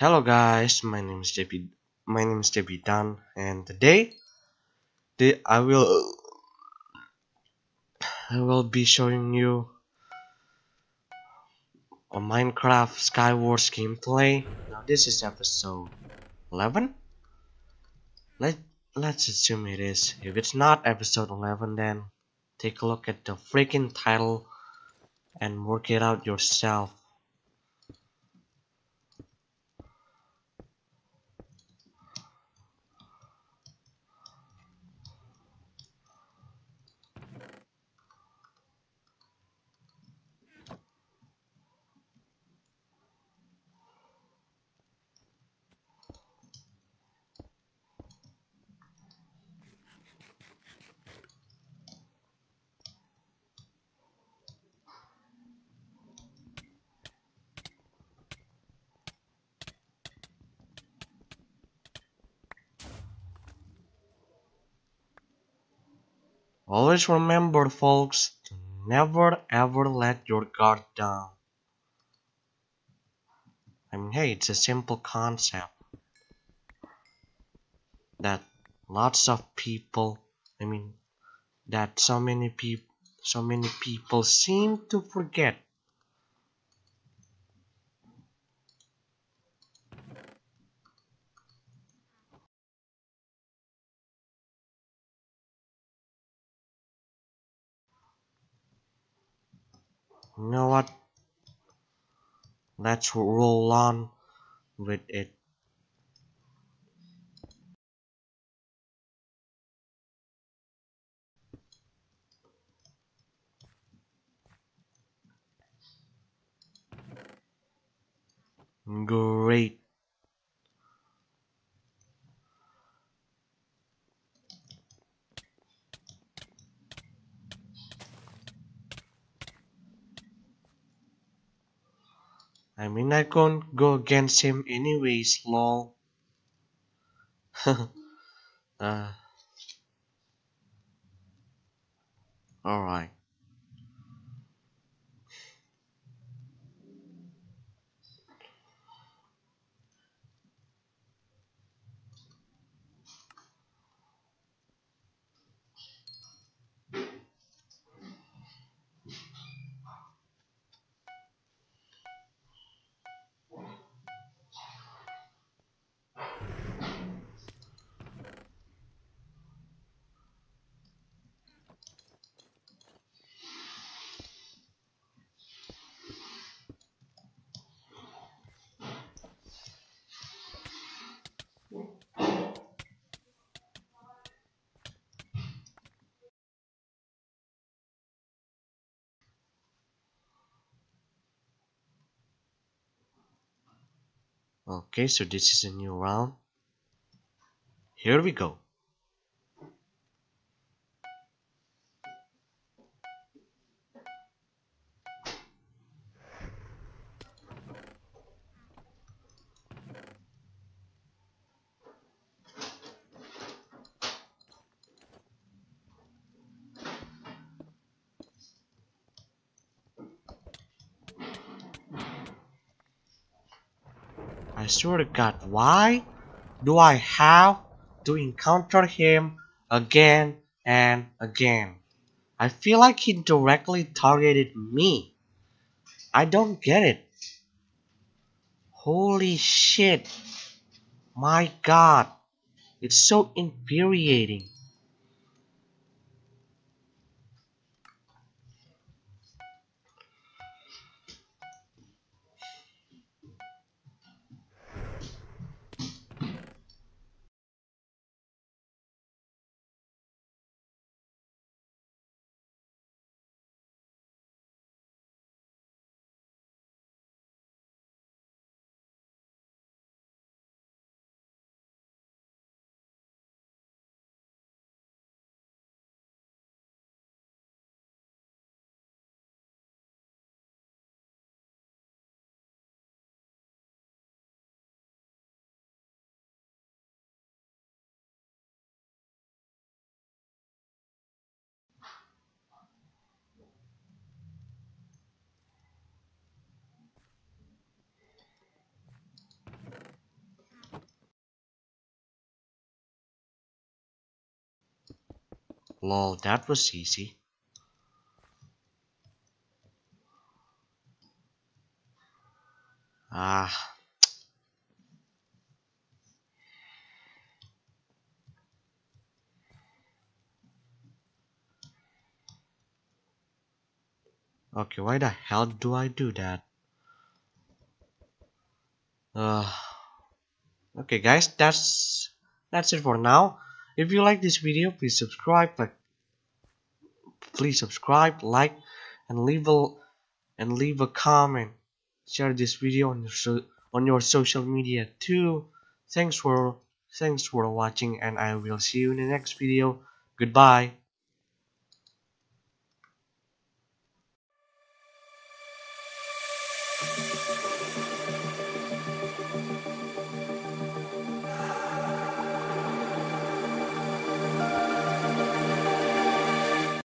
Hello guys, my name is Jebidan, and today I will be showing you a Minecraft Skywars gameplay. Now this is episode 11. Let's assume it is. If it's not episode 11, then take a look at the freaking title and work it out yourself. Always remember, folks, to never ever let your guard down. I mean, hey, it's a simple concept that lots of people, so many people seem to forget. You know what? Let's roll on with it. Great. I mean, I can't go against him anyways, lol. Alright. Okay, so this is a new round. Here we go. I swear to God, why do I have to encounter him again and again? I feel like he directly targeted me. I don't get it. Holy shit. My God. It's so infuriating. Lol, that was easy. Ah. Okay, why the hell do I do that? Okay guys, that's it for now. If you like this video, please subscribe, like, and leave a comment. Share this video on your social media too. Thanks for watching, and I will see you in the next video. Goodbye.